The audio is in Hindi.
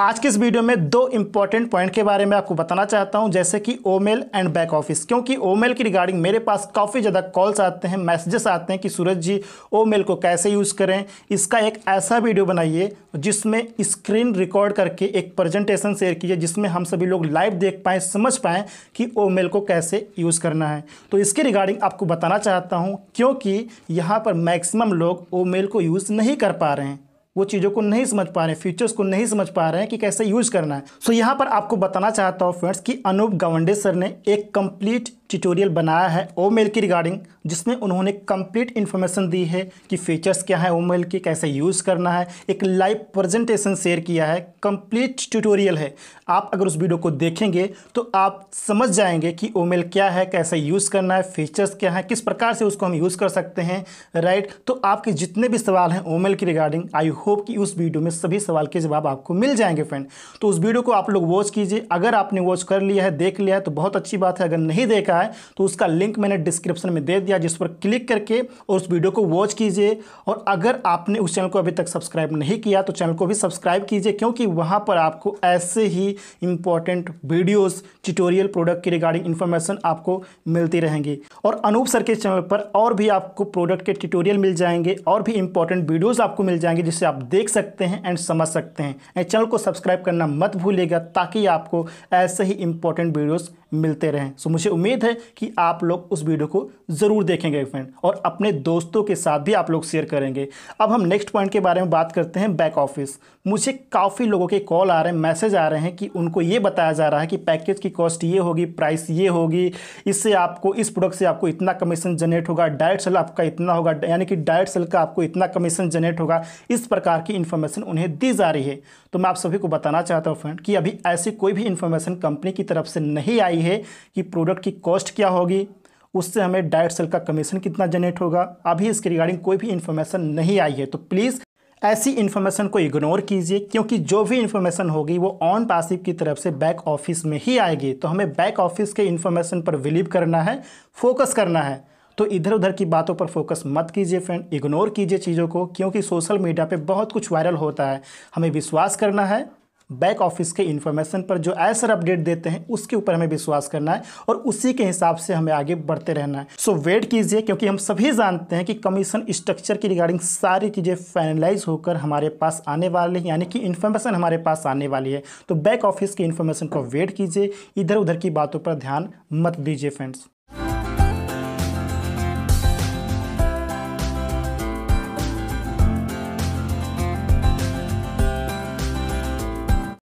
आज के इस वीडियो में दो इंपॉर्टेंट पॉइंट के बारे में आपको बताना चाहता हूं, जैसे कि ओमेल एंड बैक ऑफिस, क्योंकि ओमेल की रिगार्डिंग मेरे पास काफ़ी ज़्यादा कॉल्स आते हैं, मैसेजेस आते हैं कि सूरज जी ओमेल को कैसे यूज़ करें। इसका एक ऐसा वीडियो बनाइए जिसमें स्क्रीन रिकॉर्ड करके एक प्रेजेंटेशन शेयर कीजिए जिसमें हम सभी लोग लाइव देख पाएँ, समझ पाएँ कि ओमेल को कैसे यूज़ करना है। तो इसके रिगार्डिंग आपको बताना चाहता हूँ, क्योंकि यहाँ पर मैक्सिमम लोग ओमेल को यूज़ नहीं कर पा रहे हैं, वो चीज़ों को नहीं समझ पा रहे हैं, फीचर्स को नहीं समझ पा रहे हैं कि कैसे यूज़ करना है। सो यहाँ पर आपको बताना चाहता हूँ फ्रेंड्स कि अनूप गावंडे सर ने एक कंप्लीट ट्यूटोरियल बनाया है ओमेल की रिगार्डिंग, जिसमें उन्होंने कंप्लीट इन्फॉर्मेशन दी है कि फीचर्स क्या है ओमेल के, कैसे यूज़ करना है। एक लाइव प्रेजेंटेशन शेयर किया है, कंप्लीट ट्यूटोरियल है। आप अगर उस वीडियो को देखेंगे तो आप समझ जाएंगे कि ओमेल क्या है, कैसे यूज़ करना है, फीचर्स क्या है, किस प्रकार से उसको हम यूज़ कर सकते हैं, राइट। तो आपके जितने भी सवाल हैं ओमेल की रिगार्डिंग, आई होप कि उस वीडियो में सभी सवाल के जवाब आपको मिल जाएंगे फ्रेंड। तो उस वीडियो को आप लोग वॉच कीजिए। अगर आपने वॉच कर लिया है, देख लिया है तो बहुत अच्छी बात है, अगर नहीं देखा तो उसका लिंक मैंने डिस्क्रिप्शन में दे दिया, जिस पर क्लिक करके और उस वीडियो को वॉच कीजिए। और अगर आपने उस चैनल को अभी तक सब्सक्राइब नहीं किया तो चैनल को भी सब्सक्राइब कीजिए, क्योंकि वहां पर आपको ऐसे ही इंपॉर्टेंट वीडियोस, ट्यूटोरियल, प्रोडक्ट की रिगार्डिंग इंफॉर्मेशन आपको मिलती रहेंगी। और अनूप सर के चैनल पर और भी आपको प्रोडक्ट के ट्यूटोरियल मिल जाएंगे और भी इंपॉर्टेंट वीडियोज आपको मिल जाएंगे जिससे आप देख सकते हैं एंड समझ सकते हैं। एंड चैनल को सब्सक्राइब करना मत भूलिएगा ताकि आपको ऐसे ही इंपॉर्टेंट वीडियोज मिलते रहें। सो मुझे उम्मीद है कि आप लोग उस वीडियो को ज़रूर देखेंगे फ्रेंड, और अपने दोस्तों के साथ भी आप लोग शेयर करेंगे। अब हम नेक्स्ट पॉइंट के बारे में बात करते हैं, बैक ऑफिस। मुझे काफ़ी लोगों के कॉल आ रहे हैं, मैसेज आ रहे हैं कि उनको ये बताया जा रहा है कि पैकेज की कॉस्ट ये होगी, प्राइस ये होगी, इससे आपको, इस प्रोडक्ट से आपको इतना कमीशन जनरेट होगा, डायरेक्ट सेल आपका इतना होगा, यानी कि डायरेक्ट सेल का आपको इतना कमीशन जनरेट होगा। इस प्रकार की इन्फॉर्मेशन उन्हें दी जा रही है। तो मैं आप सभी को बताना चाहता हूँ फ्रेंड कि अभी ऐसी कोई भी इन्फॉर्मेशन कंपनी की तरफ से नहीं आई है कि प्रोडक्ट की कॉस्ट क्या होगी, उससे हमें डायरेक्ट सेल का कमीशन कितना जनरेट होगा। अभी इसके रिगार्डिंग कोई भी इन्फॉर्मेशन नहीं आई है, तो प्लीज़ ऐसी इन्फॉर्मेशन को इग्नोर कीजिए, क्योंकि जो भी इन्फॉर्मेशन होगी वो ऑन पासिव की तरफ से बैक ऑफिस में ही आएगी। तो हमें बैक ऑफिस के इन्फॉर्मेशन पर बिलीव करना है, फोकस करना है। तो इधर उधर की बातों पर फोकस मत कीजिए फ्रेंड, इग्नोर कीजिए चीज़ों को, क्योंकि सोशल मीडिया पर बहुत कुछ वायरल होता है। हमें विश्वास करना है बैक ऑफिस के इन्फॉर्मेशन पर, जो ऐसा अपडेट देते हैं उसके ऊपर हमें विश्वास करना है और उसी के हिसाब से हमें आगे बढ़ते रहना है। सो वेट कीजिए, क्योंकि हम सभी जानते हैं कि कमीशन स्ट्रक्चर की रिगार्डिंग सारी चीज़ें फाइनलाइज होकर हमारे पास आने वाली है, यानी कि इन्फॉर्मेशन हमारे पास आने वाली है। तो बैक ऑफिस की इन्फॉर्मेशन को वेट कीजिए, इधर उधर की बातों पर ध्यान मत दीजिए फ्रेंड्स।